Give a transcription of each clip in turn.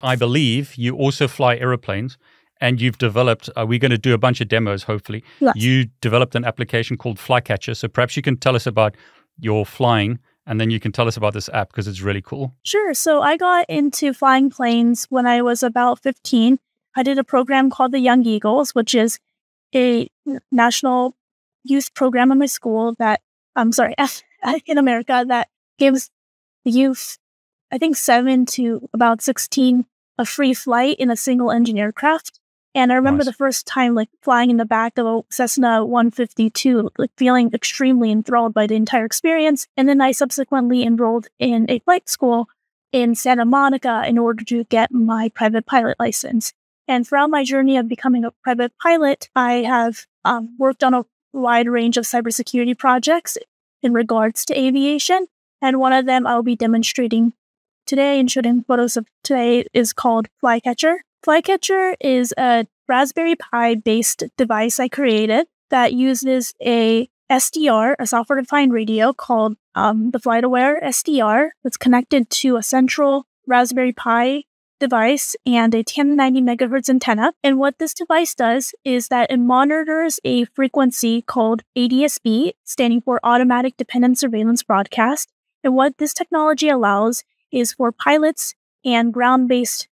I believe you also fly airplanes, and you've developed, we're going to do a bunch of demos, hopefully. Yes. You developed an application called Flycatcher. So perhaps you can tell us about your flying, and then you can tell us about this app because it's really cool. Sure. So I got into flying planes when I was about 15. I did a program called the Young Eagles, which is a national youth program in my school that, I'm sorry, in America, that gives the youth, I think 7 to about 16, a free flight in a single engine aircraft. And I remember the first time like flying in the back of a Cessna 152, like feeling extremely enthralled by the entire experience. And then I subsequently enrolled in a flight school in Santa Monica in order to get my private pilot license. And throughout my journey of becoming a private pilot, I have worked on a wide range of cybersecurity projects in regards to aviation. And one of them I'll be demonstrating today and shooting photos of today is called Flycatcher. Flycatcher is a Raspberry Pi-based device I created that uses a SDR, a software-defined radio called the FlightAware SDR. That's connected to a central Raspberry Pi device and a 1090 megahertz antenna. And what this device does is that it monitors a frequency called ADS-B, standing for Automatic Dependent Surveillance Broadcast. And what this technology allows is for pilots and ground-based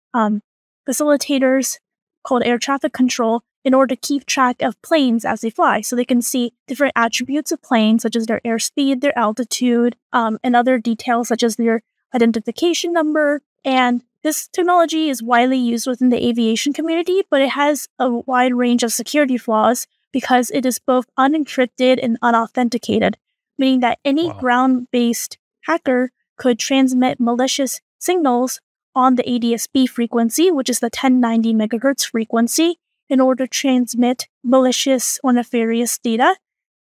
facilitators called air traffic control in order to keep track of planes as they fly. So they can see different attributes of planes, such as their airspeed, their altitude, and other details such as their identification number. And this technology is widely used within the aviation community, but it has a wide range of security flaws because it is both unencrypted and unauthenticated, meaning that any ground-based hacker could transmit malicious signals on the ADS-B frequency, which is the 1090 megahertz frequency, in order to transmit malicious or nefarious data.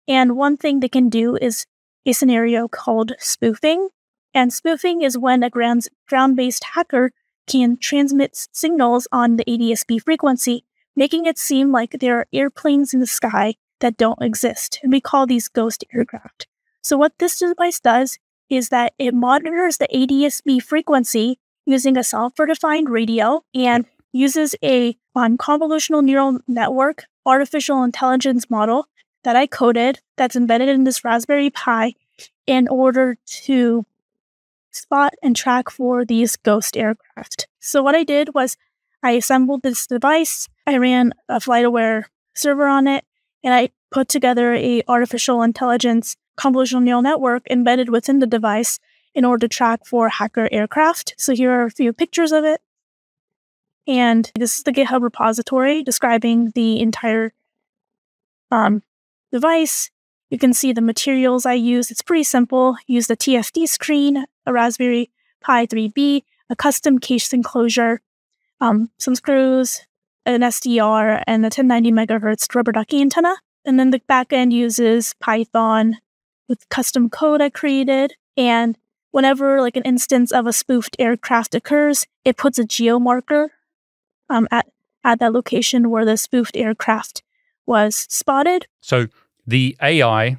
And one thing they can do is a scenario called spoofing. And spoofing is when a ground-based hacker can transmit signals on the ADS-B frequency, making it seem like there are airplanes in the sky that don't exist. And we call these ghost aircraft. So what this device does is that it monitors the ADS-B frequency using a software-defined radio and uses a convolutional neural network artificial intelligence model that I coded that's embedded in this Raspberry Pi in order to spot and track for these ghost aircraft. So what I did was I assembled this device, I ran a FlightAware server on it, and I put together a artificial intelligence convolutional neural network embedded within the device in order to track for hacker aircraft. So here are a few pictures of it. And this is the GitHub repository describing the entire device. You can see the materials I used. It's pretty simple. Use the TFD screen, a Raspberry Pi 3B, a custom case enclosure, some screws, an SDR, and a 1090 megahertz rubber ducky antenna. And then the backend uses Python with custom code I created. And whenever like an instance of a spoofed aircraft occurs, it puts a geomarker at that location where the spoofed aircraft was spotted. So the AI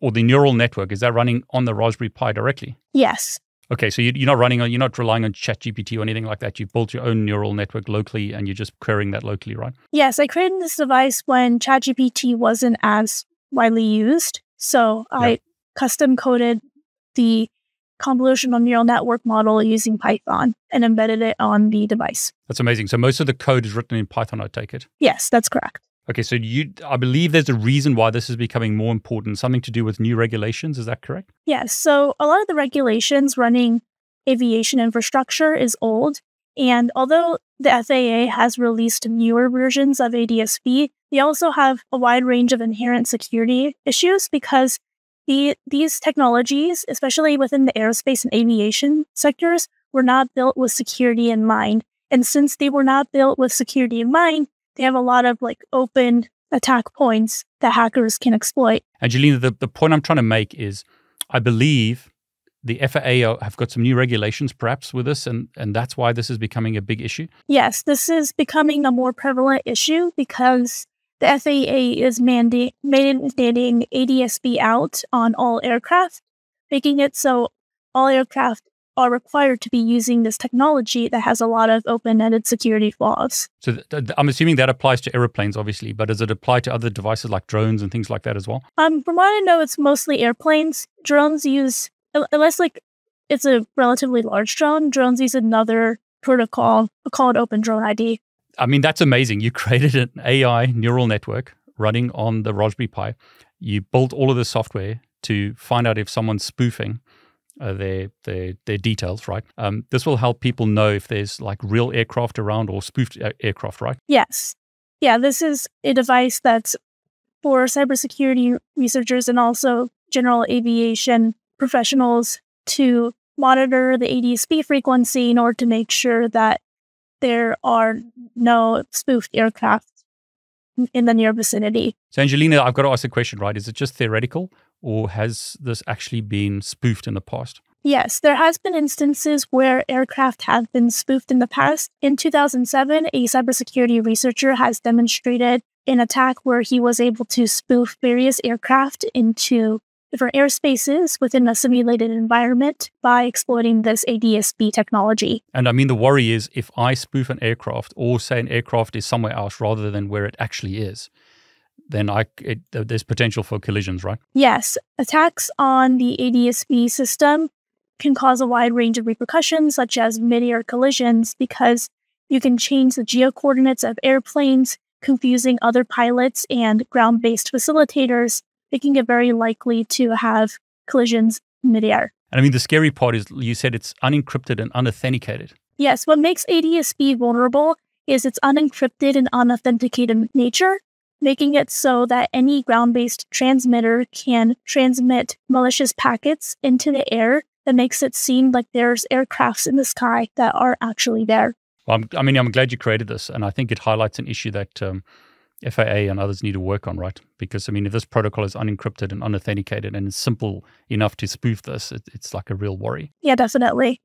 or the neural network, is that running on the Raspberry Pi directly? Yes. Okay, so you're not running on, you're not relying on ChatGPT or anything like that. You built your own neural network locally, and you're just querying that locally, right? Yes, I created this device when ChatGPT wasn't as widely used, so I custom coded the convolutional neural network model using Python and embedded it on the device. That's amazing. So most of the code is written in Python, I take it? Yes, that's correct. Okay, so I believe there's a reason why this is becoming more important, something to do with new regulations, is that correct? Yes, so a lot of the regulations running aviation infrastructure is old, and although the FAA has released newer versions of ADS-B, they also have a wide range of inherent security issues because these technologies, especially within the aerospace and aviation sectors, were not built with security in mind. And since they were not built with security in mind, they have a lot of like open attack points that hackers can exploit. Angelina, the point I'm trying to make is I believe the FAA have got some new regulations perhaps with this, and that's why this is becoming a big issue? Yes, this is becoming a more prevalent issue because the FAA is mandating ADS-B out on all aircraft, making it so all aircraft are required to be using this technology that has a lot of open-ended security flaws. So I'm assuming that applies to airplanes, obviously, but does it apply to other devices like drones and things like that as well? From what I know, it's mostly airplanes. Drones use, unless like it's a relatively large drone, drones use another protocol called Open Drone ID. I mean, that's amazing. You created an AI neural network running on the Raspberry Pi. You built all of the software to find out if someone's spoofing their details, right? This will help people know if there's like real aircraft around or spoofed aircraft, right? Yes. Yeah, this is a device that's for cybersecurity researchers and also general aviation professionals to monitor the ADS-B frequency in order to make sure that there are no spoofed aircraft in the near vicinity. So Angelina, I've got to ask a question, right? Is it just theoretical, or has this actually been spoofed in the past? Yes, there has been instances where aircraft have been spoofed in the past. In 2007, a cybersecurity researcher has demonstrated an attack where he was able to spoof various aircraft into different airspaces within a simulated environment by exploiting this ADS-B technology. And I mean, the worry is if I spoof an aircraft or say an aircraft is somewhere else rather than where it actually is, then there's potential for collisions, right? Yes. Attacks on the ADS-B system can cause a wide range of repercussions, such as mid-air collisions, because you can change the geo-coordinates of airplanes, confusing other pilots and ground-based facilitators. It can get very likely to have collisions mid-air. And I mean, the scary part is you said it's unencrypted and unauthenticated. Yes. What makes ADS-B vulnerable is its unencrypted and unauthenticated nature, making it so that any ground-based transmitter can transmit malicious packets into the air that makes it seem like there's aircrafts in the sky that are actually there. Well, I'm glad you created this, and I think it highlights an issue that FAA and others need to work on, right? Because, I mean, if this protocol is unencrypted and unauthenticated and it's simple enough to spoof this, it's like a real worry. Yeah, definitely.